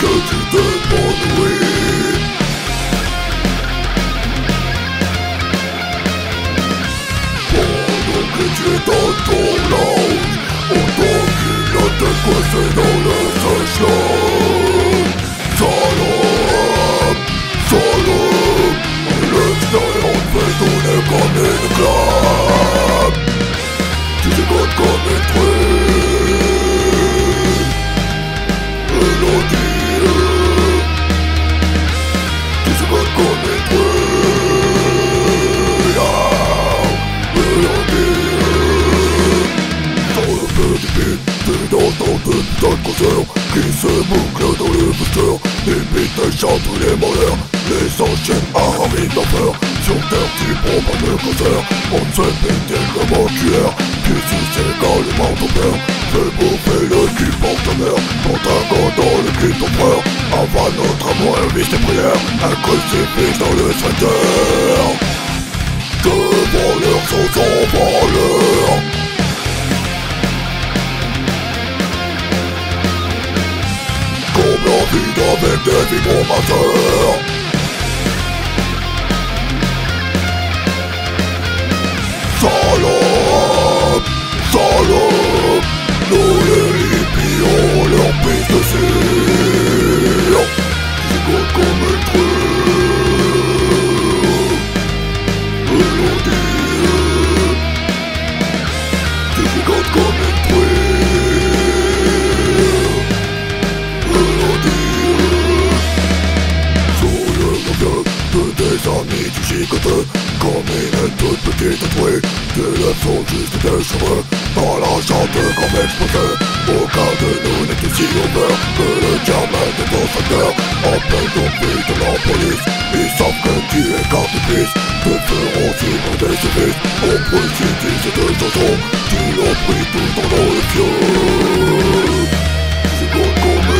go to the morning. Pendant que tu es dans ton lounge, entends qu'il a été coincé dans le flashlight. Salope, salope, l'expérience fait tourner comme une claque. Tu t'écoutes comme une truie, mélodie. Tu t'écoutes comme une truie, mélodie. Dans le feu du vide, tu n'entends que des concerts qui se bouclent dans le booster. Imite et chante les malheurs, les enchaînes arrivent d'enfer. Sur terre tu propages le cancer, on te fait péter comme un cuillère. Tu suces également ton père, fais bouffer le cul pour ta mère. Quand t'as dans le cul ton frère, avant notre amour invite tes prières. Un crucifix dans le sphincter, deux voleurs sont sans valeur. Comme la vie avec des vibromateurs. Salope, salope, nous les lipions leur piste de cire. Ils écoutent comme une truie, mélodie. Ils écoutent comme une truie, mélodie. Sous le regard de tes amis du gigoteux, comme une toute petite truie, tu le fous juste des cheveux. Dans la chante comme exposé, aucun de nous n'est ici au beurre que le diamant de ton facteur. En plein conflit de la police, ils savent que tu es cartouche. Te feront suivre des services, on peut utiliser deux chansons. Tu l'as pris tout en haut le vieux. C'est bon comme